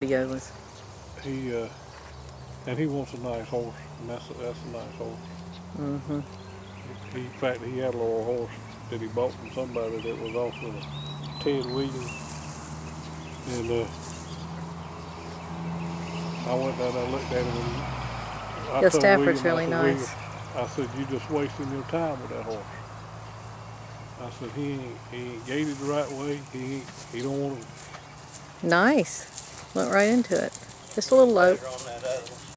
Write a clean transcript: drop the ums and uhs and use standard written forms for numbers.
Video was. He wants a nice horse, and that's a nice horse. Mm-hmm. In fact, he had a little horse that he bought from somebody that was off with Ted Weedon. And I went down there and looked at him. And I told Stafford's Weedon, really nice. Weedon, I said, you're just wasting your time with that horse. I said, he ain't gated the right way. He don't want to. Nice. Went right into it. Just a little low.